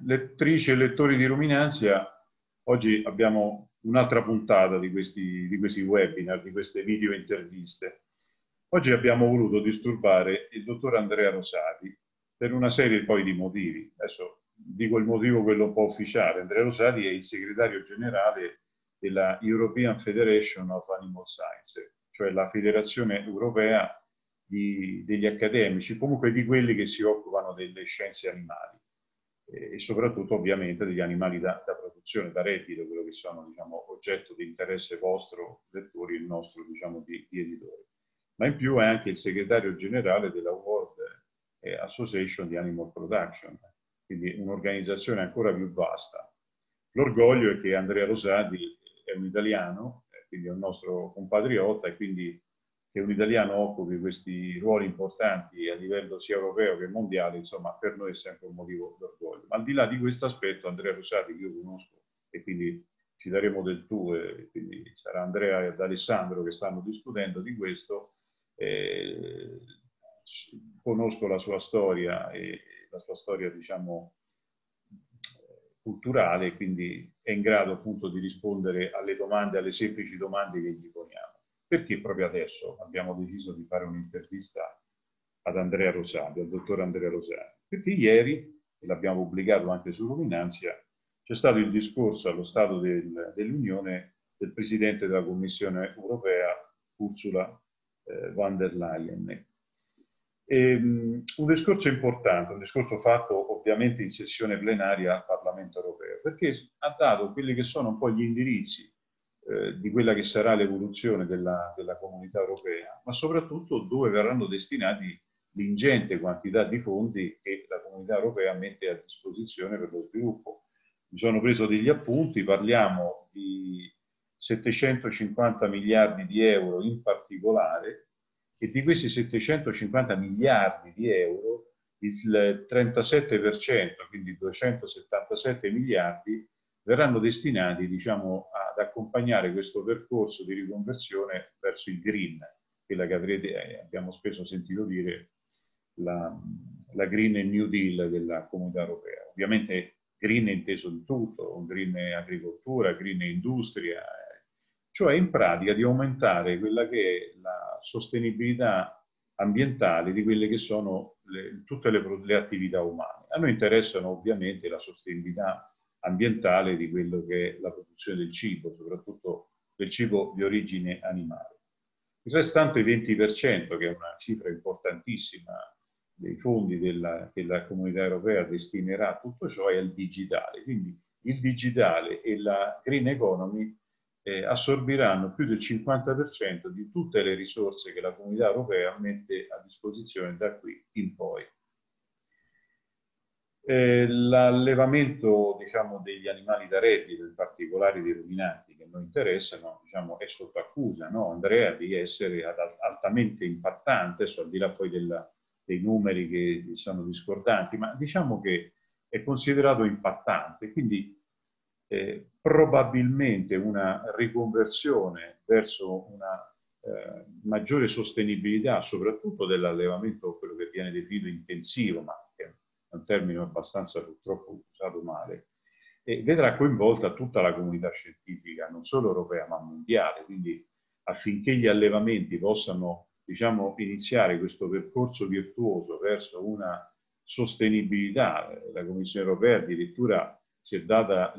Lettrici e lettori di Ruminantia, oggi abbiamo un'altra puntata di questi webinar, di queste video interviste. Oggi abbiamo voluto disturbare il dottor Andrea Rosati per una serie poi di motivi. Adesso dico il motivo, quello un po' ufficiale. Andrea Rosati è il segretario generale della European Federation of Animal Sciences, cioè la federazione europea degli accademici, comunque di quelli che si occupano delle scienze animali e soprattutto ovviamente degli animali da produzione, da reddito, quello che sono, diciamo, oggetto di interesse vostro, lettori, il nostro, diciamo, di editori. Ma in più è anche il segretario generale della World Association di Animal Production, quindi un'organizzazione ancora più vasta. L'orgoglio è che Andrea Rosati è un italiano, quindi è un nostro compatriota, e quindi che un italiano occupi questi ruoli importanti a livello sia europeo che mondiale, insomma, per noi è sempre un motivo d'orgoglio. Ma al di là di questo aspetto, Andrea Rosati, che io conosco, e quindi ci daremo del tu, e quindi sarà Andrea ed Alessandro che stanno discutendo di questo, conosco la sua storia, e la sua storia, diciamo, culturale, quindi è in grado appunto di rispondere alle domande, alle semplici domande che gli poniamo. Perché proprio adesso abbiamo deciso di fare un'intervista ad Andrea Rosati, al dottor Andrea Rosati? Perché ieri, e l'abbiamo pubblicato anche su Ruminantia, c'è stato il discorso allo Stato dell'Unione del Presidente della Commissione Europea, Ursula von der Leyen. Un discorso importante, un discorso fatto ovviamente in sessione plenaria al Parlamento Europeo, perché ha dato quelli che sono un po' gli indirizzi di quella che sarà l'evoluzione della comunità europea, ma soprattutto dove verranno destinati l'ingente quantità di fondi che la comunità europea mette a disposizione per lo sviluppo. Mi sono preso degli appunti, parliamo di 750 miliardi di euro in particolare, e di questi 750 miliardi di euro il 37%, quindi 277 miliardi, verranno destinati, diciamo, ad accompagnare questo percorso di riconversione verso il green, quella che abbiamo spesso sentito dire la Green New Deal della Comunità Europea. Ovviamente green è inteso in tutto, green agricoltura, green industria, cioè in pratica di aumentare quella che è la sostenibilità ambientale di quelle che sono tutte le attività umane. A noi interessano ovviamente la sostenibilità ambientale di quello che è la produzione del cibo, soprattutto del cibo di origine animale. Il restante 20%, che è una cifra importantissima dei fondi che la Comunità Europea destinerà a tutto ciò, è al digitale. Quindi il digitale e la green economy assorbiranno più del 50% di tutte le risorse che la Comunità Europea mette a disposizione da qui in poi. L'allevamento, diciamo, degli animali da reddito, in particolare dei ruminanti, che non interessano, diciamo, è sotto accusa, no, Andrea, di essere altamente impattante, adesso al di là poi dei numeri che sono discordanti, ma diciamo che è considerato impattante, quindi probabilmente una riconversione verso una maggiore sostenibilità, soprattutto dell'allevamento, quello che viene definito intensivo, ma è un termine abbastanza purtroppo usato male, e vedrà coinvolta tutta la comunità scientifica, non solo europea ma mondiale, quindi affinché gli allevamenti possano, diciamo, iniziare questo percorso virtuoso verso una sostenibilità. La Commissione Europea addirittura si è data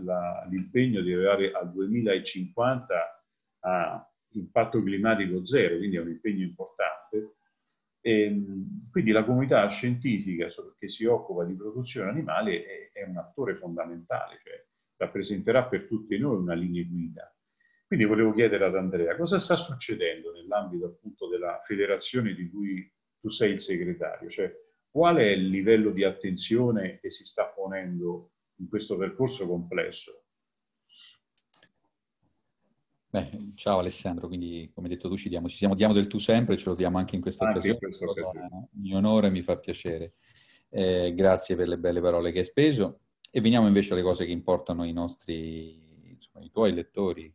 l'impegno di arrivare al 2050 a impatto climatico zero, quindi è un impegno importante. E quindi la comunità scientifica che si occupa di produzione animale è un attore fondamentale, cioè rappresenterà per tutti noi una linea guida. Quindi volevo chiedere ad Andrea cosa sta succedendo nell'ambito appunto della federazione di cui tu sei il segretario, cioè qual è il livello di attenzione che si sta ponendo in questo percorso complesso? Beh, ciao Alessandro, quindi come detto tu diamo del tu sempre, ce lo diamo anche in questa occasione, mi onora e mi fa piacere. Grazie per le belle parole che hai speso, e veniamo invece alle cose che importano i nostri, insomma, i tuoi lettori,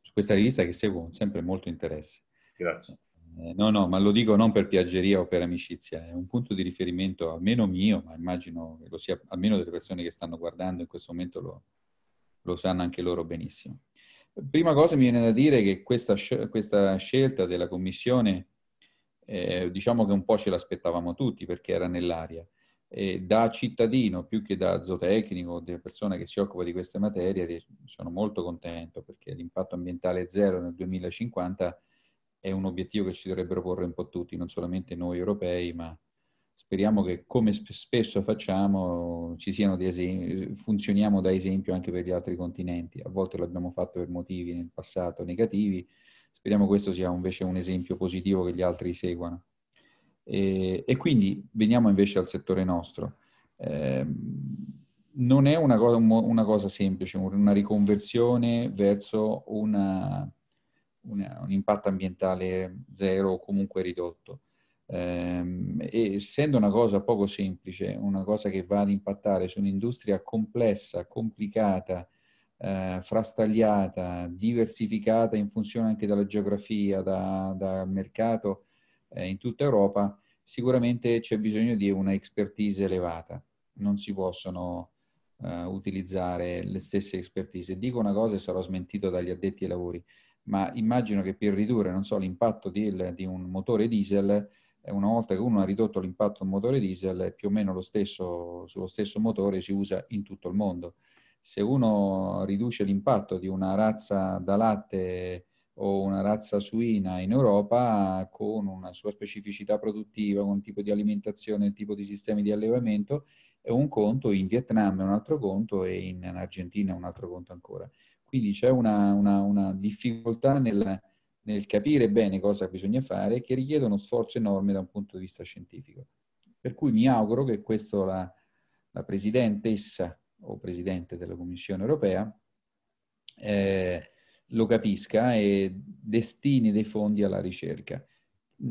su questa rivista che seguono sempre molto interesse. Grazie. No, no, ma lo dico non per piaggeria o per amicizia, è un punto di riferimento almeno mio, ma immagino che lo sia almeno delle persone che stanno guardando in questo momento, lo sanno anche loro benissimo. Prima cosa mi viene da dire che questa scelta della Commissione, diciamo che un po' ce l'aspettavamo tutti perché era nell'aria. Da cittadino, più che da zootecnico o da persona che si occupa di queste materie, sono molto contento perché l'impatto ambientale zero nel 2050 è un obiettivo che ci dovrebbero porre un po' tutti, non solamente noi europei, ma speriamo che, come spesso facciamo, ci siano dei esempi, funzioniamo da esempio anche per gli altri continenti. A volte l'abbiamo fatto per motivi nel passato negativi, speriamo questo sia invece un esempio positivo che gli altri seguano. E quindi veniamo invece al settore nostro. Non è una cosa semplice, una riconversione verso un impatto ambientale zero o comunque ridotto. E essendo una cosa poco semplice, una cosa che va ad impattare su un'industria complessa, complicata, frastagliata, diversificata in funzione anche dalla geografia, dal mercato in tutta Europa, sicuramente c'è bisogno di una expertise elevata. Non si possono utilizzare le stesse expertise. Dico una cosa e sarò smentito dagli addetti ai lavori, ma immagino che per ridurre, non so, l'impatto di un motore diesel, una volta che uno ha ridotto l'impatto di un motore diesel, più o meno lo stesso, sullo stesso motore si usa in tutto il mondo. Se uno riduce l'impatto di una razza da latte o una razza suina in Europa, con una sua specificità produttiva, con il tipo di alimentazione, il tipo di sistemi di allevamento, è un conto, in Vietnam è un altro conto e in Argentina è un altro conto ancora. Quindi c'è una difficoltà nel capire bene cosa bisogna fare, che richiede uno sforzo enorme da un punto di vista scientifico. Per cui mi auguro che questo la presidentessa o presidente della Commissione europea lo capisca e destini dei fondi alla ricerca.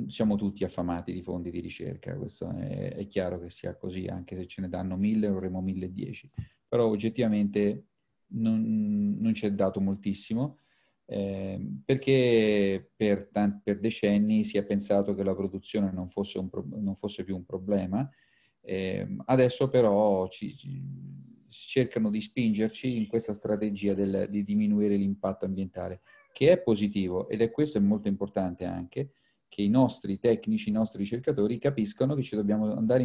Siamo tutti affamati di fondi di ricerca, questo è chiaro che sia così, anche se ce ne danno 1000 avremo 1010. Però oggettivamente non ci è dato moltissimo, perché per decenni si è pensato che la produzione non fosse più un problema. Adesso però cercano di spingerci in questa strategia di diminuire l'impatto ambientale, che è positivo, ed è questo è molto importante anche, che i nostri tecnici, i nostri ricercatori capiscano che dobbiamo andare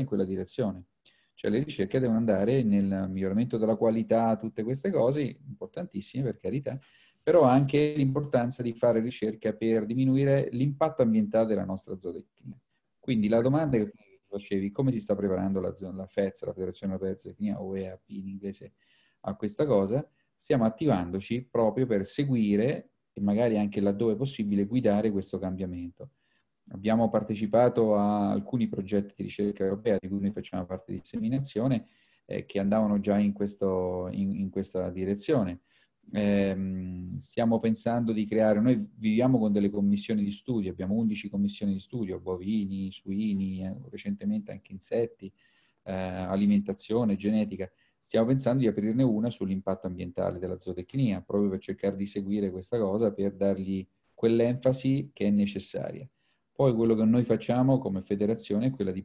in quella direzione. Cioè le ricerche devono andare nel miglioramento della qualità, tutte queste cose importantissime per carità, però anche l'importanza di fare ricerca per diminuire l'impatto ambientale della nostra zootecnia. Quindi la domanda che facevi, come si sta preparando la FEZ, la Federazione Europea di Zootecnia, o EAAP in inglese, a questa cosa? Stiamo attivandoci proprio per seguire e magari anche laddove possibile guidare questo cambiamento. Abbiamo partecipato a alcuni progetti di ricerca europea di cui noi facciamo parte di disseminazione che andavano già in questa direzione. Stiamo pensando di creare, noi viviamo con delle commissioni di studio, abbiamo 11 commissioni di studio, bovini, suini, recentemente anche insetti, alimentazione, genetica. Stiamo pensando di aprirne una sull'impatto ambientale della zootecnia, proprio per cercare di seguire questa cosa, per dargli quell'enfasi che è necessaria. Poi quello che noi facciamo come federazione è quella di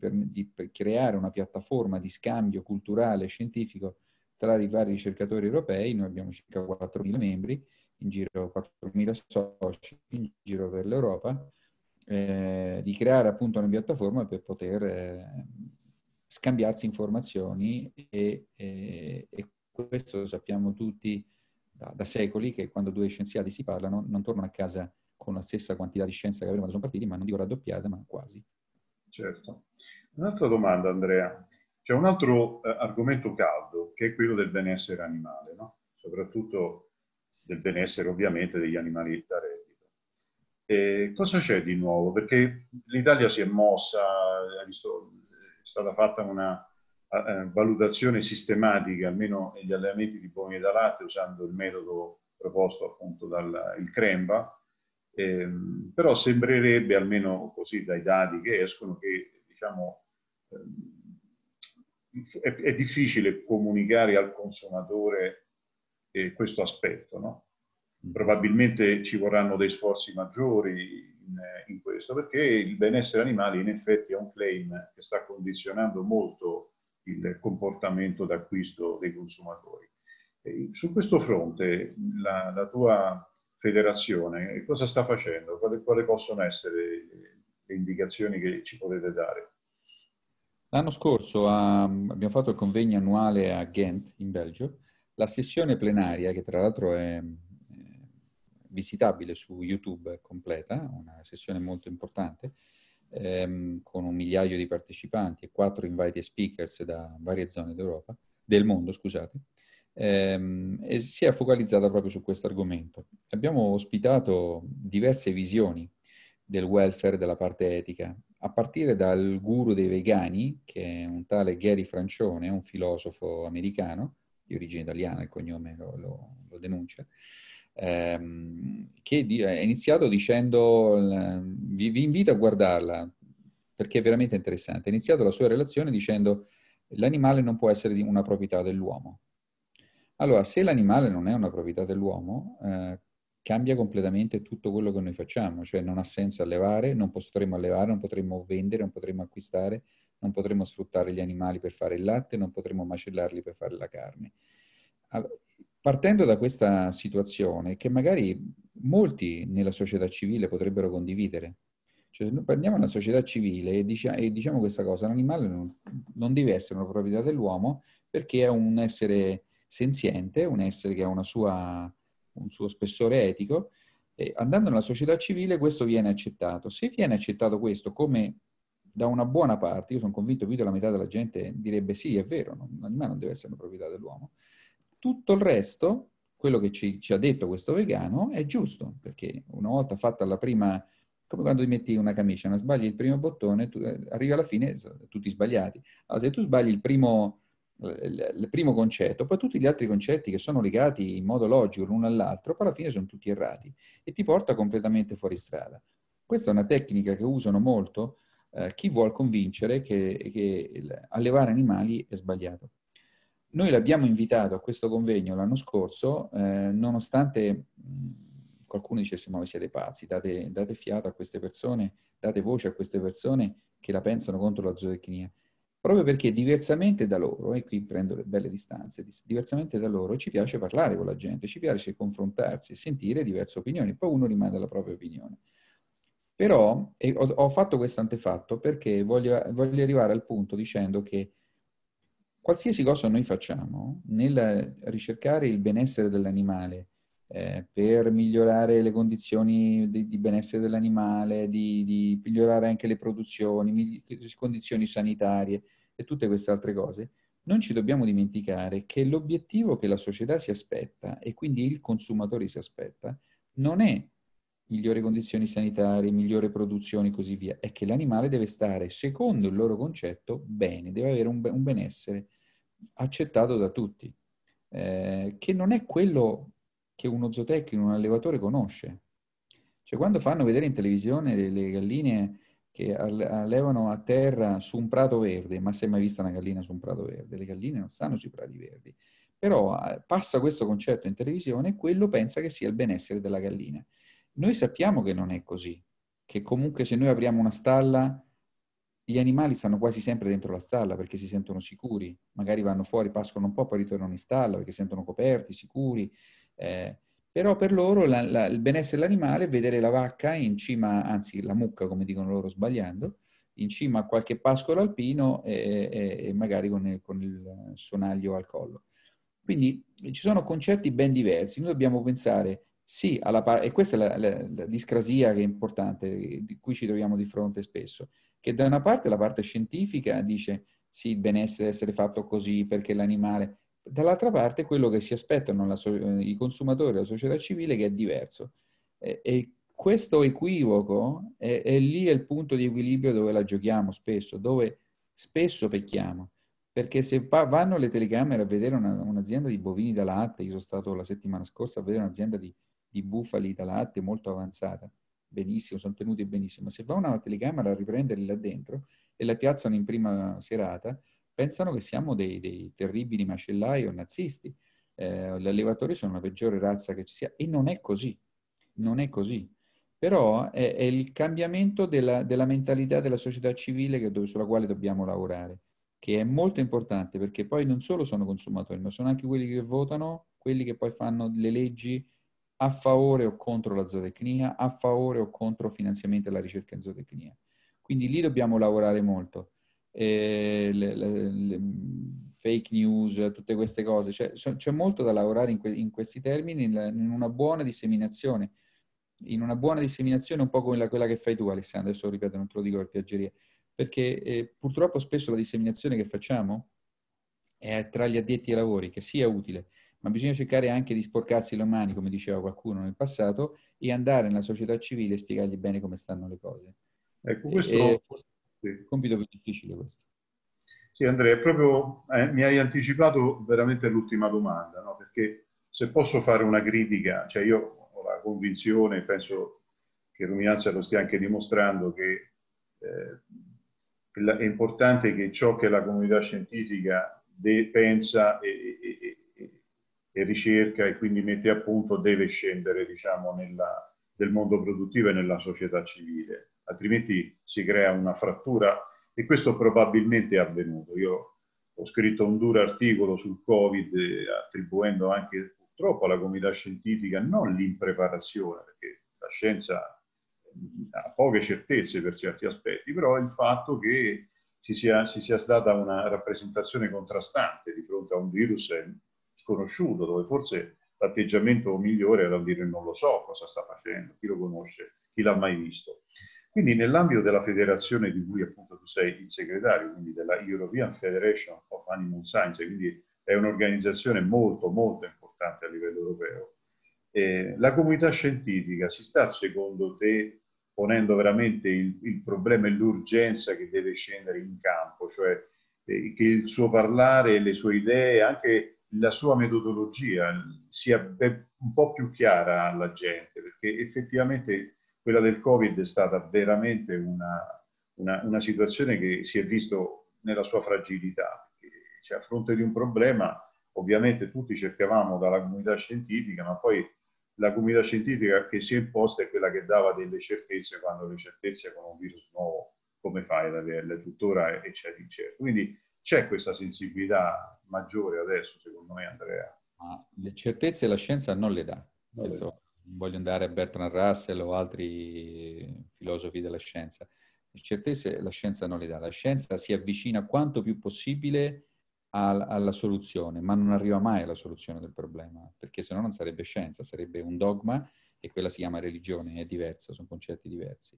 creare una piattaforma di scambio culturale e scientifico tra i vari ricercatori europei. Noi abbiamo circa 4.000 membri, in giro 4.000 soci, in giro per l'Europa, di creare appunto una piattaforma per poter scambiarsi informazioni e questo lo sappiamo tutti da secoli, che quando due scienziati si parlano non tornano a casa con la stessa quantità di scienza che avevano quando sono partiti, ma non dico raddoppiata, ma quasi. Certo. Un'altra domanda, Andrea. C'è un altro argomento caldo, che è quello del benessere animale, no? Soprattutto del benessere ovviamente degli animali da reddito. E cosa c'è di nuovo? Perché l'Italia si è mossa, è stata fatta una valutazione sistematica, almeno negli allevamenti di bovini da latte, usando il metodo proposto appunto dal CREMBA, però sembrerebbe, almeno così dai dati che escono, che diciamo è difficile comunicare al consumatore questo aspetto, no? Probabilmente ci vorranno dei sforzi maggiori, in questo, perché il benessere animale in effetti è un claim che sta condizionando molto il comportamento d'acquisto dei consumatori. Su questo fronte la tua federazione cosa sta facendo? Quali possono essere le indicazioni che ci potete dare? L'anno scorso abbiamo fatto il convegno annuale a Ghent, in Belgio. La sessione plenaria, che tra l'altro è visitabile su YouTube completa, una sessione molto importante, con 1 migliaio di partecipanti e 4 invited speakers da varie zone d'Europa, del mondo, scusate, e si è focalizzata proprio su questo argomento. Abbiamo ospitato diverse visioni del welfare, della parte etica, a partire dal guru dei vegani, che è un tale Gary Francione, un filosofo americano, di origine italiana, il cognome lo denuncia, che è iniziato dicendo, vi invito a guardarla perché è veramente interessante, ha iniziato la sua relazione dicendo: l'animale non può essere una proprietà dell'uomo. Allora, se l'animale non è una proprietà dell'uomo, cambia completamente tutto quello che noi facciamo, cioè non ha senso allevare, non potremmo allevare, non potremmo vendere, non potremmo acquistare, non potremmo sfruttare gli animali per fare il latte, non potremmo macellarli per fare la carne. Allora, partendo da questa situazione, che magari molti nella società civile potrebbero condividere, cioè se noi prendiamo una società civile e diciamo questa cosa: l'animale non deve essere una proprietà dell'uomo perché è un essere senziente, un essere che ha un suo spessore etico, e andando nella società civile questo viene accettato. Se viene accettato questo come da una buona parte, io sono convinto più della metà della gente direbbe sì, è vero, l'animale non deve essere una proprietà dell'uomo. Tutto il resto, quello che ci ha detto questo vegano, è giusto, perché una volta fatta la prima, come quando ti metti una camicia, non sbagli il primo bottone, tu arrivi alla fine, tutti sbagliati. Allora, se tu sbagli il primo concetto, poi tutti gli altri concetti che sono legati in modo logico l'uno all'altro, poi alla fine sono tutti errati e ti porta completamente fuori strada. Questa è una tecnica che usano molto chi vuol convincere che allevare animali è sbagliato. Noi l'abbiamo invitato a questo convegno l'anno scorso, nonostante qualcuno dicesse: ma voi siete pazzi, date fiato a queste persone, date voce a queste persone che la pensano contro la zootecnia. Proprio perché diversamente da loro, e qui prendo le belle distanze, diversamente da loro ci piace parlare con la gente, ci piace confrontarsi, sentire diverse opinioni, poi uno rimane alla propria opinione. Però ho fatto questo antefatto perché voglio arrivare al punto dicendo che qualsiasi cosa noi facciamo nel ricercare il benessere dell'animale, per migliorare le condizioni di benessere dell'animale, di migliorare anche le produzioni, condizioni sanitarie e tutte queste altre cose, non ci dobbiamo dimenticare che l'obiettivo che la società si aspetta, e quindi il consumatore si aspetta, non è migliori condizioni sanitarie, migliore produzione e così via, è che l'animale deve stare, secondo il loro concetto, bene, deve avere un benessere accettato da tutti, che non è quello che uno zootecnico, un allevatore conosce. Cioè quando fanno vedere in televisione le galline che allevano a terra su un prato verde, ma se è mai vista una gallina su un prato verde? Le galline non stanno sui prati verdi. Però passa questo concetto in televisione e quello pensa che sia il benessere della gallina. Noi sappiamo che non è così, che comunque se noi apriamo una stalla, gli animali stanno quasi sempre dentro la stalla perché si sentono sicuri, magari vanno fuori, pascono un po', poi ritornano in stalla perché si sentono coperti, sicuri, però per loro il benessere dell'animale è vedere la vacca in cima, anzi la mucca come dicono loro sbagliando, in cima a qualche pascolo alpino e magari con il sonaglio al collo. Quindi ci sono concetti ben diversi, noi dobbiamo pensare... Sì, e questa è la discrasia che è importante, di cui ci troviamo di fronte spesso, che da una parte la parte scientifica dice sì, il benessere deve essere fatto così perché l'animale, dall'altra parte quello che si aspettano i consumatori della società civile che è diverso. E questo equivoco è lì il punto di equilibrio dove la giochiamo spesso, dove spesso pecchiamo. Perché se vanno le telecamere a vedere un'azienda di bovini da latte, io sono stato la settimana scorsa a vedere un'azienda di bufali da latte molto avanzata, benissimo, sono tenuti benissimo, ma se va una telecamera a riprenderli là dentro e la piazzano in prima serata, pensano che siamo dei terribili macellai o nazisti, gli allevatori sono la peggiore razza che ci sia, e non è così, non è così. Però è il cambiamento della mentalità della società civile sulla quale dobbiamo lavorare, che è molto importante, perché poi non solo sono consumatori, ma sono anche quelli che votano, quelli che poi fanno le leggi a favore o contro la zootecnia, a favore o contro finanziamento alla ricerca in zootecnia. Quindi lì dobbiamo lavorare molto. Le fake news, tutte queste cose, c'è molto da lavorare in questi termini, in una buona disseminazione. In una buona disseminazione un po' come quella che fai tu, Alessandro, adesso ripeto, non te lo dico per piaggeria, perché purtroppo spesso la disseminazione che facciamo è tra gli addetti ai lavori, che sì, è utile, ma bisogna cercare anche di sporcarsi le mani, come diceva qualcuno nel passato, e andare nella società civile e spiegargli bene come stanno le cose. Ecco, questo è un compito più difficile questo. Sì, Andrea, proprio mi hai anticipato veramente l'ultima domanda, no? Perché se posso fare una critica, cioè io la convinzione, penso che Ruminantia lo stia anche dimostrando, che è importante che ciò che la comunità scientifica pensa e ricerca e quindi mette a punto deve scendere, diciamo, nel mondo produttivo e nella società civile, altrimenti si crea una frattura, e questo probabilmente è avvenuto. Io ho scritto un duro articolo sul Covid, attribuendo anche purtroppo alla comunità scientifica non l'impreparazione, perché la scienza ha poche certezze per certi aspetti, però il fatto che ci sia stata una rappresentazione contrastante di fronte a un virus sconosciuto, dove forse l'atteggiamento migliore era dire non lo so cosa sta facendo, chi lo conosce, chi l'ha mai visto. Quindi nell'ambito della federazione di cui appunto tu sei il segretario, quindi della European Federation of Animal Sciences, quindi è un'organizzazione molto molto importante a livello europeo. La comunità scientifica si sta, secondo te, ponendo veramente il problema e l'urgenza che deve scendere in campo, cioè che il suo parlare, le sue idee, anche la sua metodologia sia un po' più chiara alla gente, perché effettivamente quella del Covid è stata veramente una situazione che si è visto nella sua fragilità. Cioè, a fronte di un problema, ovviamente tutti cercavamo dalla comunità scientifica, ma poi la comunità scientifica che si è imposta è quella che dava delle certezze, quando le certezze con un virus nuovo come fai ad averle tuttora, e c'è l'incerto. Quindi c'è questa sensibilità maggiore adesso, secondo me, Andrea. Ma le certezze la scienza non le dà. Non voglio andare a Bertrand Russell o altri filosofi della scienza. Le certezze la scienza non le dà. La scienza si avvicina quanto più possibile alla soluzione, ma non arriva mai alla soluzione del problema, perché se no non sarebbe scienza, sarebbe un dogma, e quella si chiama religione, è diversa, sono concetti diversi.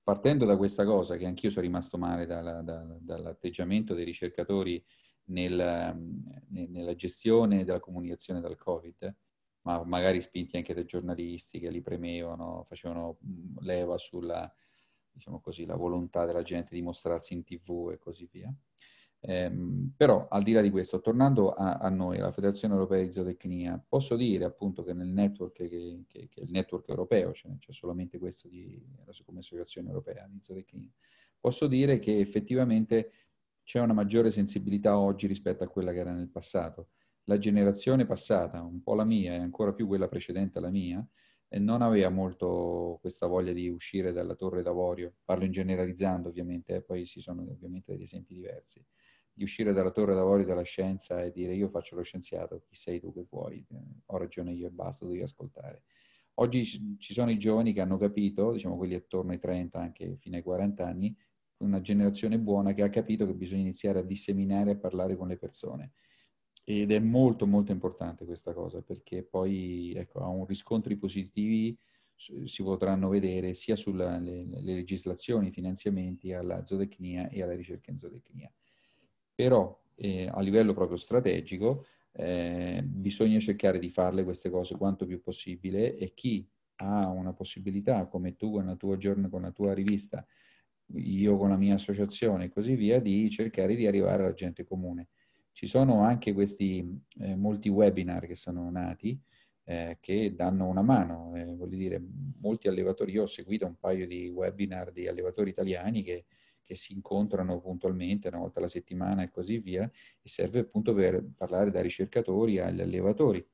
Partendo da questa cosa, che anch'io sono rimasto male dall'atteggiamento dei ricercatori nella gestione della comunicazione dal Covid, ma magari spinti anche dai giornalisti che li premevano, facevano leva sulla, diciamo così, la volontà della gente di mostrarsi in TV e così via. Però al di là di questo, tornando a noi, la Federazione Europea di Zootecnia, posso dire appunto che nel network, che il network europeo, cioè c'è solamente questo come Associazione Europea di Zootecnia, posso dire che effettivamente c'è una maggiore sensibilità oggi rispetto a quella che era nel passato. La generazione passata, un po' la mia e ancora più quella precedente alla mia, non aveva molto questa voglia di uscire dalla torre d'avorio, parlo in generalizzando ovviamente, poi ci sono ovviamente degli esempi diversi, di uscire dalla torre d'avorio della scienza e dire io faccio lo scienziato, chi sei tu che vuoi, ho ragione io e basta, devi ascoltare. Oggi ci sono i giovani che hanno capito, diciamo quelli attorno ai 30, anche fino ai 40 anni, una generazione buona che ha capito che bisogna iniziare a disseminare e a parlare con le persone. Ed è molto molto importante questa cosa, perché poi ecco, ha un riscontri positivi, si potranno vedere sia sulle legislazioni, i finanziamenti alla zootecnia e alla ricerca in zootecnia. Però a livello proprio strategico bisogna cercare di farle queste cose quanto più possibile, e chi ha una possibilità, come tu con la tua rivista, io con la mia associazione e così via, di cercare di arrivare alla gente comune. Ci sono anche questi molti webinar che sono nati che danno una mano, voglio dire, molti allevatori, io ho seguito un paio di webinar di allevatori italiani che si incontrano puntualmente una volta alla settimana e così via, e serve appunto per parlare da ricercatori agli allevatori.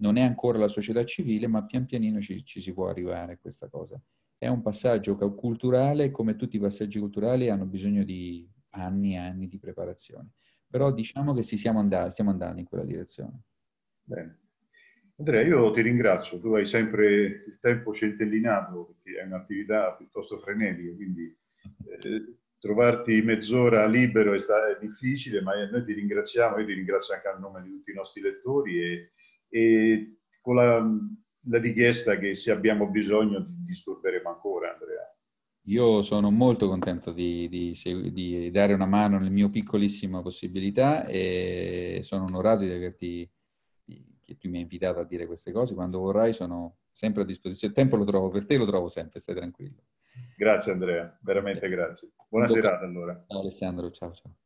Non è ancora la società civile, ma pian pianino ci si può arrivare a questa cosa. È un passaggio culturale, come tutti i passaggi culturali hanno bisogno di anni e anni di preparazione. Però diciamo che stiamo andando in quella direzione. Bene. Andrea, io ti ringrazio, tu hai sempre il tempo centellinato, perché è un'attività piuttosto frenetica, quindi trovarti mezz'ora libero è difficile, ma noi ti ringraziamo, io ti ringrazio anche a nome di tutti i nostri lettori e con la richiesta che se abbiamo bisogno ti disturberemo ancora, Andrea. Io sono molto contento di dare una mano nel mio piccolissima possibilità e sono onorato di averti, che tu mi hai invitato a dire queste cose. Quando vorrai sono sempre a disposizione. Il tempo lo trovo, per te lo trovo sempre, stai tranquillo. Grazie Andrea, veramente grazie. Buona serata allora. Ciao Alessandro, ciao ciao.